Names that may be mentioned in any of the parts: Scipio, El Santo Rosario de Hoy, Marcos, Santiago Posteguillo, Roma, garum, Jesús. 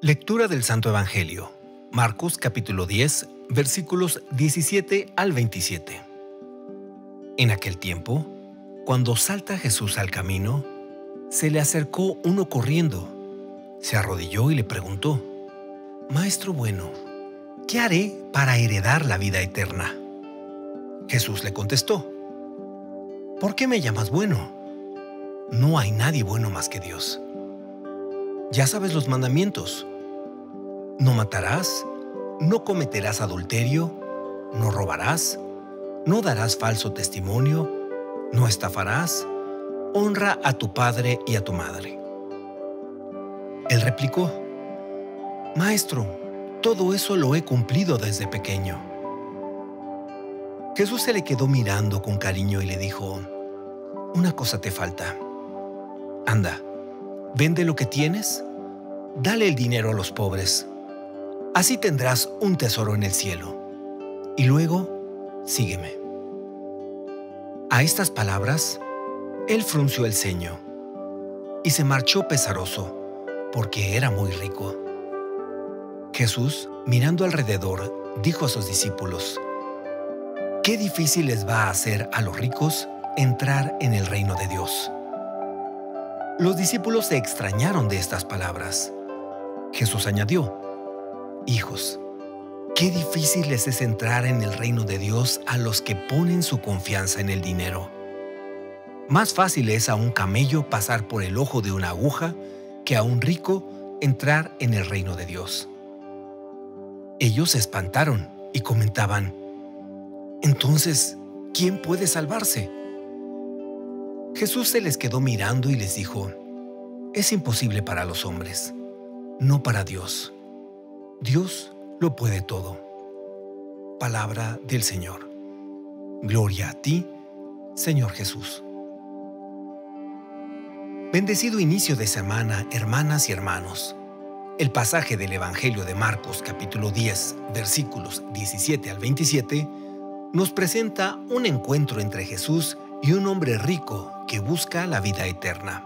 Lectura del Santo Evangelio, Marcos capítulo 10, versículos 17 al 27. En aquel tiempo, cuando salta Jesús al camino, se le acercó uno corriendo. Se arrodilló y le preguntó: «Maestro bueno, ¿qué haré para heredar la vida eterna?». Jesús le contestó: «¿Por qué me llamas bueno? No hay nadie bueno más que Dios. Ya sabes los mandamientos: no matarás, no cometerás adulterio, no robarás, no darás falso testimonio, no estafarás, honra a tu padre y a tu madre». Él replicó: «Maestro, todo eso lo he cumplido desde pequeño». Jesús se le quedó mirando con cariño y le dijo: «Una cosa te falta. Anda, vende lo que tienes, dale el dinero a los pobres, así tendrás un tesoro en el cielo, y luego sígueme». A estas palabras, él frunció el ceño y se marchó pesaroso, porque era muy rico. Jesús, mirando alrededor, dijo a sus discípulos: «Qué difícil les va a hacer a los ricos entrar en el reino de Dios». Los discípulos se extrañaron de estas palabras. Jesús añadió: «Hijos, qué difícil les es entrar en el reino de Dios a los que ponen su confianza en el dinero. Más fácil es a un camello pasar por el ojo de una aguja que a un rico entrar en el reino de Dios». Ellos se espantaron y comentaban: «Entonces, ¿quién puede salvarse?». Jesús se les quedó mirando y les dijo: «Es imposible para los hombres, no para Dios. Dios lo puede todo». Palabra del Señor. Gloria a ti, Señor Jesús. Bendecido inicio de semana, hermanas y hermanos. El pasaje del Evangelio de Marcos, capítulo 10, versículos 17 al 27, nos presenta un encuentro entre Jesús y un hombre rico que busca la vida eterna.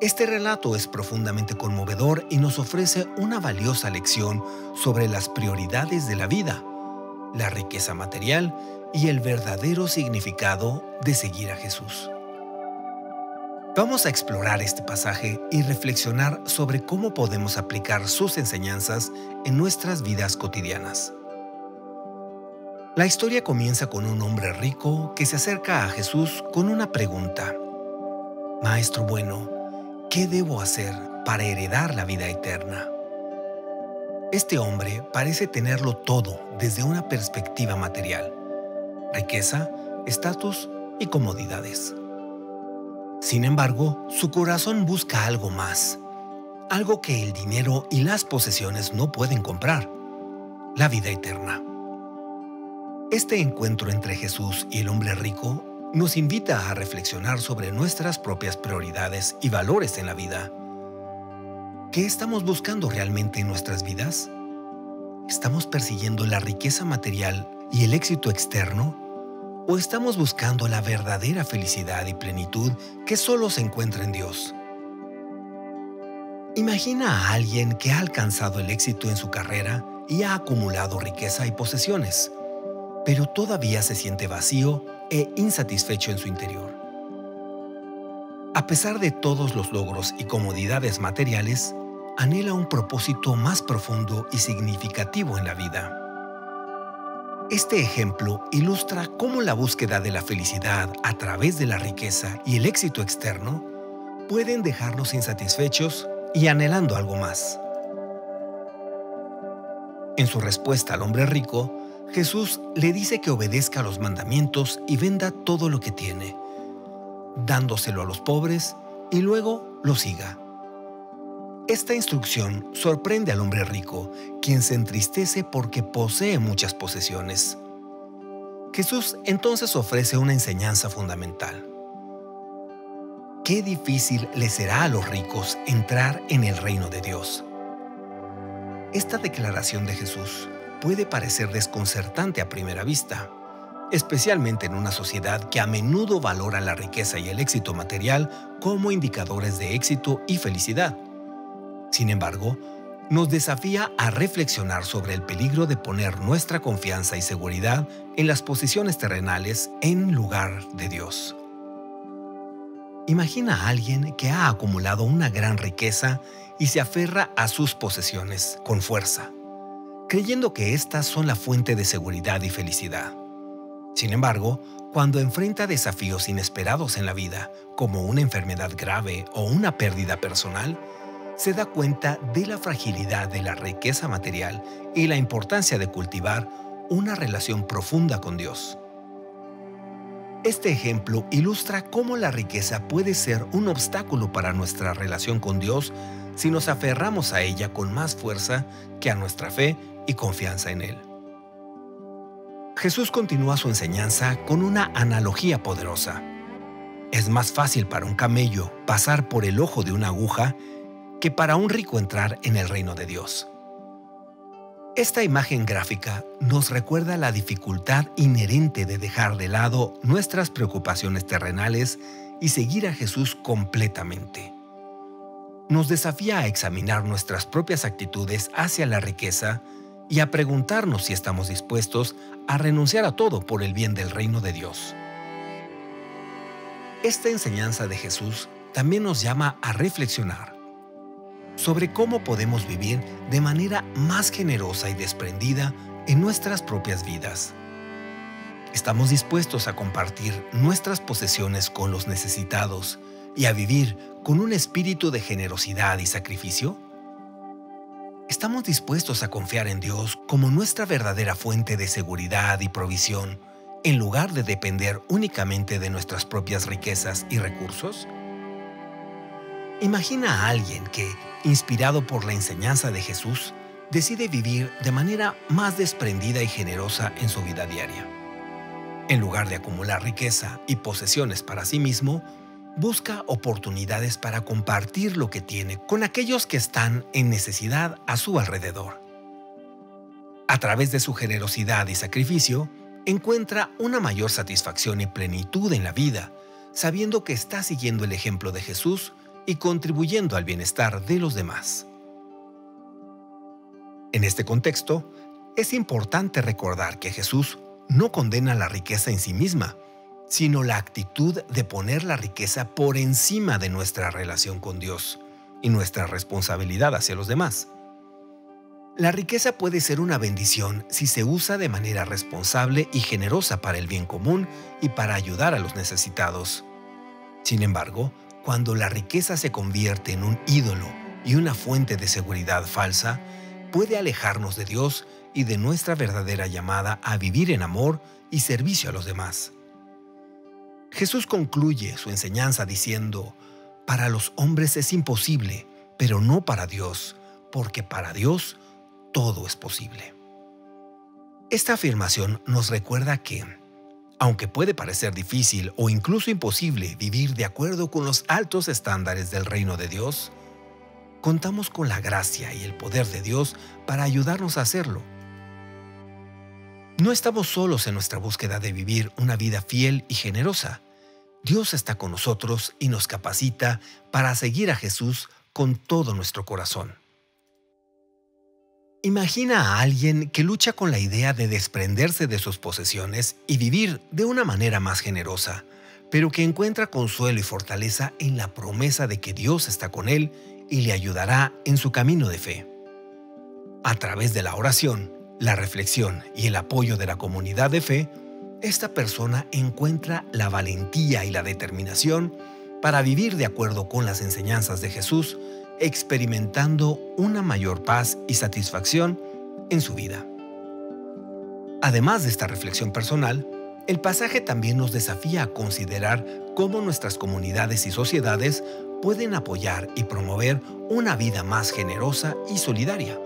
Este relato es profundamente conmovedor y nos ofrece una valiosa lección sobre las prioridades de la vida, la riqueza material y el verdadero significado de seguir a Jesús. Vamos a explorar este pasaje y reflexionar sobre cómo podemos aplicar sus enseñanzas en nuestras vidas cotidianas. La historia comienza con un hombre rico que se acerca a Jesús con una pregunta: «Maestro bueno, ¿qué debo hacer para heredar la vida eterna?». Este hombre parece tenerlo todo desde una perspectiva material: riqueza, estatus y comodidades. Sin embargo, su corazón busca algo más, algo que el dinero y las posesiones no pueden comprar: la vida eterna. Este encuentro entre Jesús y el hombre rico nos invita a reflexionar sobre nuestras propias prioridades y valores en la vida. ¿Qué estamos buscando realmente en nuestras vidas? ¿Estamos persiguiendo la riqueza material y el éxito externo? ¿O estamos buscando la verdadera felicidad y plenitud que solo se encuentra en Dios? Imagina a alguien que ha alcanzado el éxito en su carrera y ha acumulado riqueza y posesiones, pero todavía se siente vacío e insatisfecho en su interior. A pesar de todos los logros y comodidades materiales, anhela un propósito más profundo y significativo en la vida. Este ejemplo ilustra cómo la búsqueda de la felicidad a través de la riqueza y el éxito externo pueden dejarnos insatisfechos y anhelando algo más. En su respuesta al hombre rico, Jesús le dice que obedezca a los mandamientos y venda todo lo que tiene, dándoselo a los pobres, y luego lo siga. Esta instrucción sorprende al hombre rico, quien se entristece porque posee muchas posesiones. Jesús entonces ofrece una enseñanza fundamental: ¿qué difícil les será a los ricos entrar en el reino de Dios? Esta declaración de Jesús puede parecer desconcertante a primera vista, especialmente en una sociedad que a menudo valora la riqueza y el éxito material como indicadores de éxito y felicidad. Sin embargo, nos desafía a reflexionar sobre el peligro de poner nuestra confianza y seguridad en las posiciones terrenales en lugar de Dios. Imagina a alguien que ha acumulado una gran riqueza y se aferra a sus posesiones con fuerza, creyendo que estas son la fuente de seguridad y felicidad. Sin embargo, cuando enfrenta desafíos inesperados en la vida, como una enfermedad grave o una pérdida personal, se da cuenta de la fragilidad de la riqueza material y la importancia de cultivar una relación profunda con Dios. Este ejemplo ilustra cómo la riqueza puede ser un obstáculo para nuestra relación con Dios si nos aferramos a ella con más fuerza que a nuestra fe y confianza en Él. Jesús continúa su enseñanza con una analogía poderosa. Es más fácil para un camello pasar por el ojo de una aguja que para un rico entrar en el reino de Dios. Esta imagen gráfica nos recuerda la dificultad inherente de dejar de lado nuestras preocupaciones terrenales y seguir a Jesús completamente. Nos desafía a examinar nuestras propias actitudes hacia la riqueza y a preguntarnos si estamos dispuestos a renunciar a todo por el bien del reino de Dios. Esta enseñanza de Jesús también nos llama a reflexionar sobre cómo podemos vivir de manera más generosa y desprendida en nuestras propias vidas. ¿Estamos dispuestos a compartir nuestras posesiones con los necesitados y a vivir con un espíritu de generosidad y sacrificio? ¿Estamos dispuestos a confiar en Dios como nuestra verdadera fuente de seguridad y provisión, en lugar de depender únicamente de nuestras propias riquezas y recursos? Imagina a alguien que, inspirado por la enseñanza de Jesús, decide vivir de manera más desprendida y generosa en su vida diaria. En lugar de acumular riqueza y posesiones para sí mismo, busca oportunidades para compartir lo que tiene con aquellos que están en necesidad a su alrededor. A través de su generosidad y sacrificio, encuentra una mayor satisfacción y plenitud en la vida, sabiendo que está siguiendo el ejemplo de Jesús y contribuyendo al bienestar de los demás. En este contexto, es importante recordar que Jesús no condena la riqueza en sí misma, sino la actitud de poner la riqueza por encima de nuestra relación con Dios y nuestra responsabilidad hacia los demás. La riqueza puede ser una bendición si se usa de manera responsable y generosa para el bien común y para ayudar a los necesitados. Sin embargo, cuando la riqueza se convierte en un ídolo y una fuente de seguridad falsa, puede alejarnos de Dios y de nuestra verdadera llamada a vivir en amor y servicio a los demás. Jesús concluye su enseñanza diciendo: "Para los hombres es imposible, pero no para Dios, porque para Dios todo es posible". Esta afirmación nos recuerda que, aunque puede parecer difícil o incluso imposible vivir de acuerdo con los altos estándares del reino de Dios, contamos con la gracia y el poder de Dios para ayudarnos a hacerlo. No estamos solos en nuestra búsqueda de vivir una vida fiel y generosa. Dios está con nosotros y nos capacita para seguir a Jesús con todo nuestro corazón. Imagina a alguien que lucha con la idea de desprenderse de sus posesiones y vivir de una manera más generosa, pero que encuentra consuelo y fortaleza en la promesa de que Dios está con él y le ayudará en su camino de fe. A través de la oración, la reflexión y el apoyo de la comunidad de fe, esta persona encuentra la valentía y la determinación para vivir de acuerdo con las enseñanzas de Jesús, experimentando una mayor paz y satisfacción en su vida. Además de esta reflexión personal, el pasaje también nos desafía a considerar cómo nuestras comunidades y sociedades pueden apoyar y promover una vida más generosa y solidaria.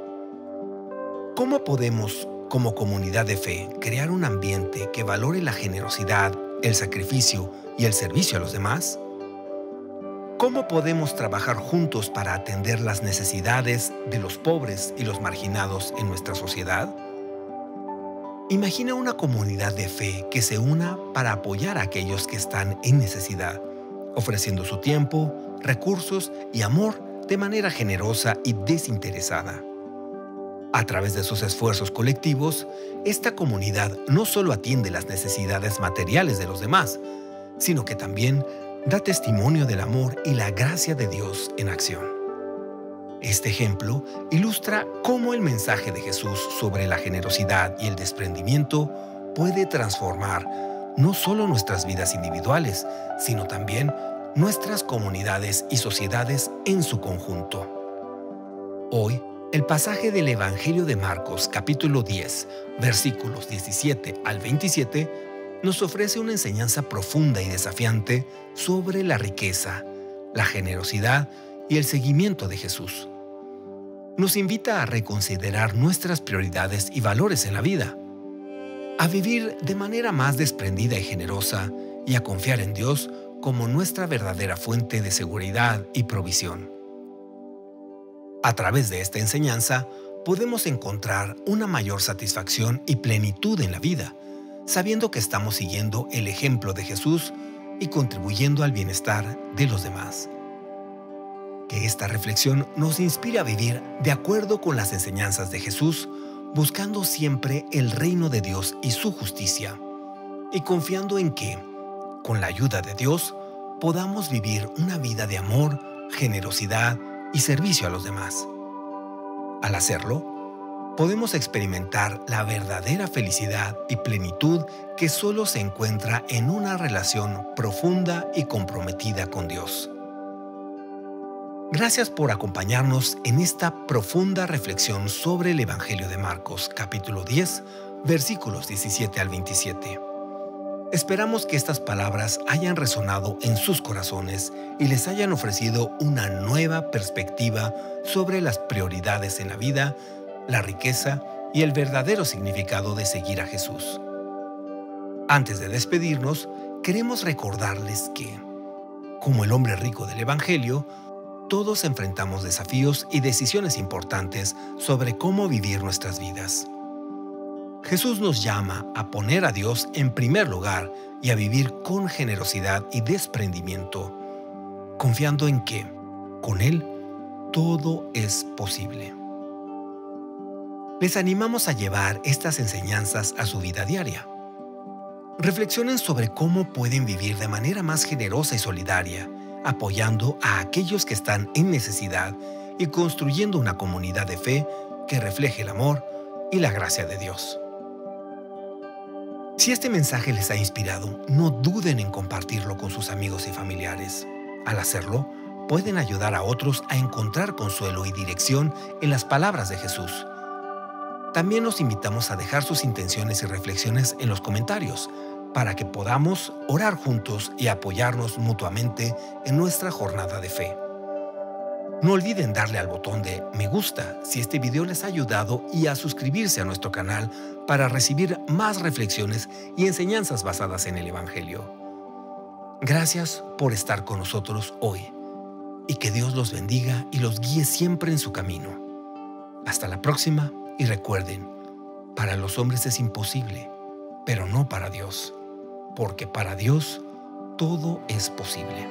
¿Cómo podemos, como comunidad de fe, crear un ambiente que valore la generosidad, el sacrificio y el servicio a los demás? ¿Cómo podemos trabajar juntos para atender las necesidades de los pobres y los marginados en nuestra sociedad? Imagina una comunidad de fe que se una para apoyar a aquellos que están en necesidad, ofreciendo su tiempo, recursos y amor de manera generosa y desinteresada. A través de sus esfuerzos colectivos, esta comunidad no solo atiende las necesidades materiales de los demás, sino que también da testimonio del amor y la gracia de Dios en acción. Este ejemplo ilustra cómo el mensaje de Jesús sobre la generosidad y el desprendimiento puede transformar no solo nuestras vidas individuales, sino también nuestras comunidades y sociedades en su conjunto. Hoy, el pasaje del Evangelio de Marcos, capítulo 10, versículos 17 al 27, nos ofrece una enseñanza profunda y desafiante sobre la riqueza, la generosidad y el seguimiento de Jesús. Nos invita a reconsiderar nuestras prioridades y valores en la vida, a vivir de manera más desprendida y generosa y a confiar en Dios como nuestra verdadera fuente de seguridad y provisión. A través de esta enseñanza, podemos encontrar una mayor satisfacción y plenitud en la vida, sabiendo que estamos siguiendo el ejemplo de Jesús y contribuyendo al bienestar de los demás. Que esta reflexión nos inspire a vivir de acuerdo con las enseñanzas de Jesús, buscando siempre el reino de Dios y su justicia, y confiando en que, con la ayuda de Dios, podamos vivir una vida de amor, generosidad y servicio a los demás. Al hacerlo, podemos experimentar la verdadera felicidad y plenitud que solo se encuentra en una relación profunda y comprometida con Dios. Gracias por acompañarnos en esta profunda reflexión sobre el Evangelio de Marcos, capítulo 10, versículos 17 al 27. Esperamos que estas palabras hayan resonado en sus corazones y les hayan ofrecido una nueva perspectiva sobre las prioridades en la vida, la riqueza y el verdadero significado de seguir a Jesús. Antes de despedirnos, queremos recordarles que, como el hombre rico del Evangelio, todos enfrentamos desafíos y decisiones importantes sobre cómo vivir nuestras vidas. Jesús nos llama a poner a Dios en primer lugar y a vivir con generosidad y desprendimiento, confiando en que, con Él, todo es posible. Les animamos a llevar estas enseñanzas a su vida diaria. Reflexionen sobre cómo pueden vivir de manera más generosa y solidaria, apoyando a aquellos que están en necesidad y construyendo una comunidad de fe que refleje el amor y la gracia de Dios. Si este mensaje les ha inspirado, no duden en compartirlo con sus amigos y familiares. Al hacerlo, pueden ayudar a otros a encontrar consuelo y dirección en las palabras de Jesús. También los invitamos a dejar sus intenciones y reflexiones en los comentarios, para que podamos orar juntos y apoyarnos mutuamente en nuestra jornada de fe. No olviden darle al botón de me gusta si este video les ha ayudado y a suscribirse a nuestro canal para recibir más reflexiones y enseñanzas basadas en el Evangelio. Gracias por estar con nosotros hoy y que Dios los bendiga y los guíe siempre en su camino. Hasta la próxima y recuerden, para los hombres es imposible, pero no para Dios. Porque para Dios todo es posible.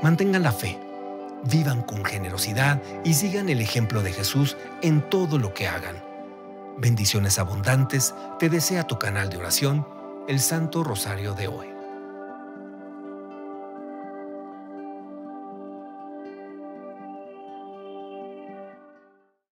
Mantengan la fe, vivan con generosidad y sigan el ejemplo de Jesús en todo lo que hagan. Bendiciones abundantes te desea tu canal de oración, el Santo Rosario de hoy.